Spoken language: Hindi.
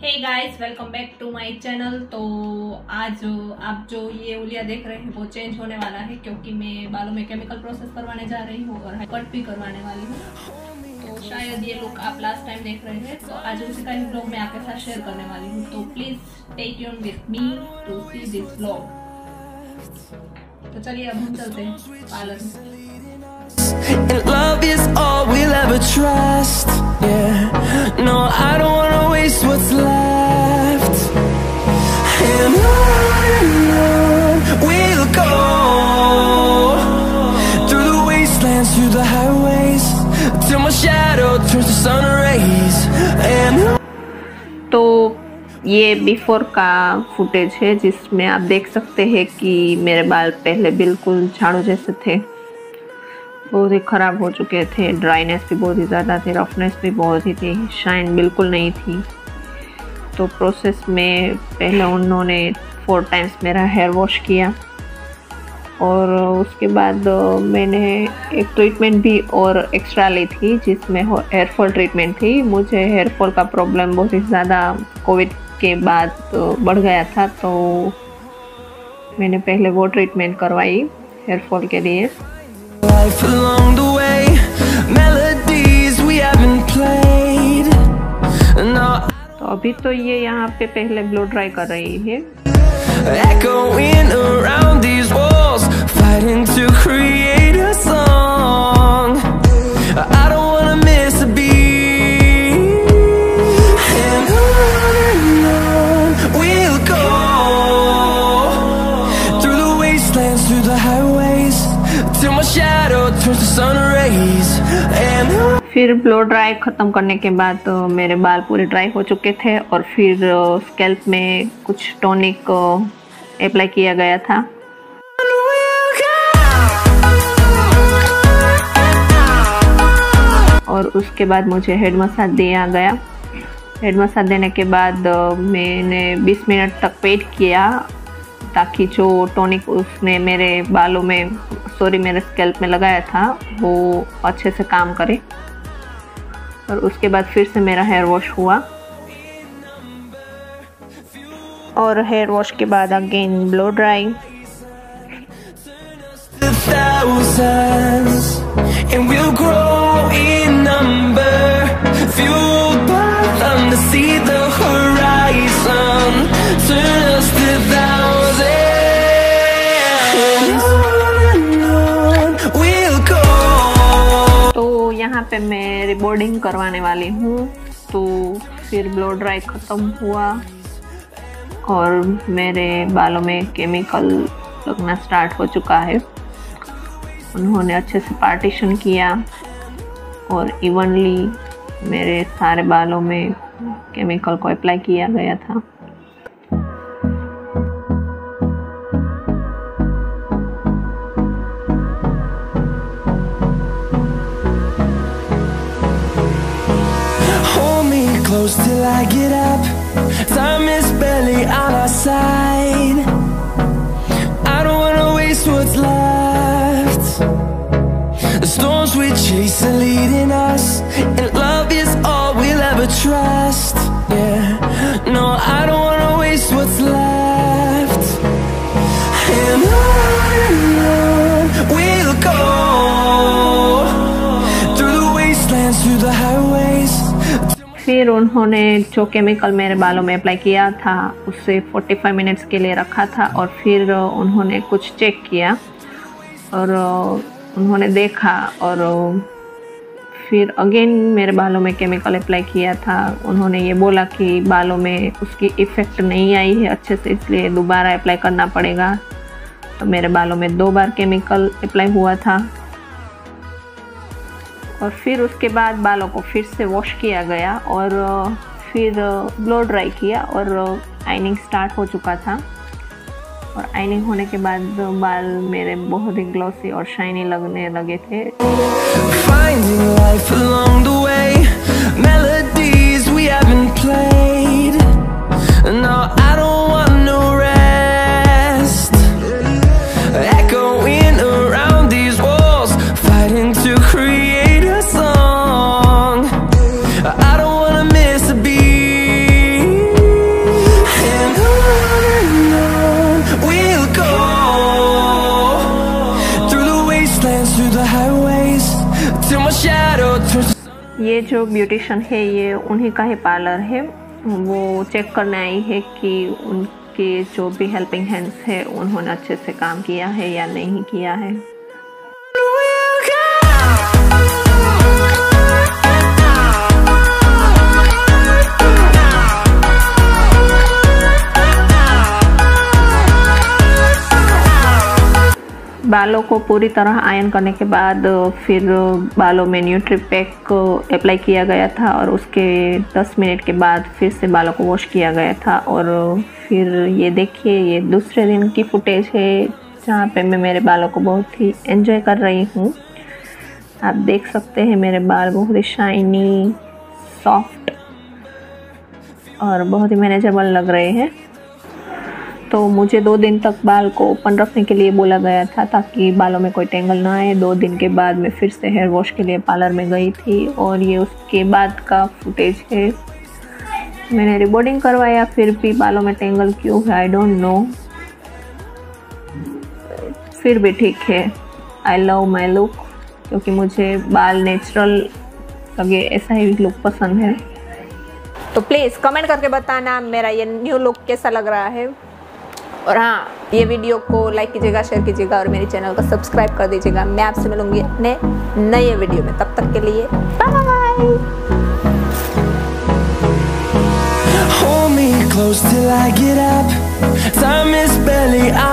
Hey guys, welcome back to my channel. तो आज आप जो ये उलिया देख रहे हैं वो चेंज होने वाला है, क्योंकि मैं बालों में केमिकल प्रोसेस करवाने जा रही हूँ और कट भी करवाने वाली हूँ। तो शायद ये लुक आप लास्ट टाइम देख रहे हैं, तो आज उसी का ब्लॉग मैं आपके साथ शेयर करने वाली हूँ। तो please stay tune with me to see this blog. तो चलिए अब हम चलते हैं parlour. What's left, and on we'll go through the wastelands, through the highways, till my shadow turns to sun rays. And तो ये बिफोर का फुटेज है, जिसमें आप देख सकते हैं कि मेरे बाल पहले बिल्कुल झाड़ू जैसे थे, बहुत ही ख़राब हो चुके थे। ड्राइनेस भी बहुत ही ज़्यादा थी, रफनेस भी बहुत ही थी, शाइन बिल्कुल नहीं थी। तो प्रोसेस में पहले उन्होंने 4 टाइम्स मेरा हेयर वॉश किया और उसके बाद मैंने एक ट्रीटमेंट भी और एक्स्ट्रा ली थी, जिसमें हेयर फॉल ट्रीटमेंट थी। मुझे हेयर फॉल का प्रॉब्लम बहुत ही ज़्यादा कोविड के बाद बढ़ गया था, तो मैंने पहले वो ट्रीटमेंट करवाई हेयर फॉल के लिए। तो अभी तो ये यहाँ पे पहले ब्लो ड्राई कर रही है। फिर ब्लो ड्राई ख़त्म करने के बाद मेरे बाल पूरे ड्राई हो चुके थे और फिर स्कैल्प में कुछ टॉनिक अप्लाई किया गया था। और उसके बाद मुझे हेड मसाज दिया गया। हेड मसाज देने के बाद मैंने 20 मिनट तक वेट किया, ताकि जो टॉनिक उसने मेरे बालों में, सॉरी मेरे स्कैल्प में लगाया था, वो अच्छे से काम करे। और उसके बाद फिर से मेरा हेयर वॉश हुआ और हेयर वॉश के बाद अगेन ब्लो ड्राई। यहाँ पे मैं रिबॉर्डिंग करवाने वाली हूँ। तो फिर ब्लो ड्राई ख़त्म हुआ और मेरे बालों में केमिकल लगना स्टार्ट हो चुका है। उन्होंने अच्छे से पार्टीशन किया और इवनली मेरे सारे बालों में केमिकल को अप्लाई किया गया था। Close till I get up, time is barely on our side. I don't wanna waste what's left. The storms we chase are leading us, and love is all we'll ever trust. Yeah, no, I don't wanna waste what's left. And on we'll go through the wastelands, through the highways. फिर उन्होंने जो केमिकल मेरे बालों में अप्लाई किया था उसे 45 मिनट्स के लिए रखा था और फिर उन्होंने कुछ चेक किया और उन्होंने देखा और फिर अगेन मेरे बालों में केमिकल अप्लाई किया था। उन्होंने ये बोला कि बालों में उसकी इफ़ेक्ट नहीं आई है अच्छे से, इसलिए दोबारा अप्लाई करना पड़ेगा। तो मेरे बालों में 2 बार केमिकल अप्लाई हुआ था और फिर उसके बाद बालों को फिर से वॉश किया गया और फिर ब्लो ड्राई किया और आइनिंग स्टार्ट हो चुका था। और आइनिंग होने के बाद बाल मेरे बहुत ही ग्लॉसी और शाइनी लगने लगे थे। I don't wanna miss a beat. ये जो ब्यूटिशन है ये उन्हीं का ही पार्लर है। वो चेक करने आई है कि उनके जो भी हेल्पिंग हैंड्स है उन्होंने अच्छे से काम किया है या नहीं किया है। बालों को पूरी तरह आयरन करने के बाद फिर बालों में न्यूट्री पैक अप्लाई किया गया था और उसके 10 मिनट के बाद फिर से बालों को वॉश किया गया था। और फिर ये देखिए, ये दूसरे दिन की फुटेज है जहाँ पे मैं मेरे बालों को बहुत ही एंजॉय कर रही हूँ। आप देख सकते हैं मेरे बाल बहुत ही शाइनी, सॉफ्ट और बहुत ही मैनेजेबल लग रहे हैं। तो मुझे 2 दिन तक बाल को ओपन रखने के लिए बोला गया था ताकि बालों में कोई टेंगल ना आए। 2 दिन के बाद मैं फिर से हेयर वॉश के लिए पार्लर में गई थी और ये उसके बाद का फुटेज है। मैंने रिबॉन्डिंग करवाया फिर भी बालों में टेंगल क्यों है आई डोंट नो, फिर भी ठीक है। आई लव माई लुक, क्योंकि मुझे बाल नेचुरल लगे ऐसा ही लुक पसंद है। तो प्लीज़ कमेंट करके बताना मेरा ये न्यू लुक कैसा लग रहा है। और हाँ, ये वीडियो को लाइक कीजिएगा, शेयर कीजिएगा और मेरे चैनल को सब्सक्राइब कर दीजिएगा। मैं आपसे मिलूंगी अपने नए वीडियो में, तब तक के लिए बाय।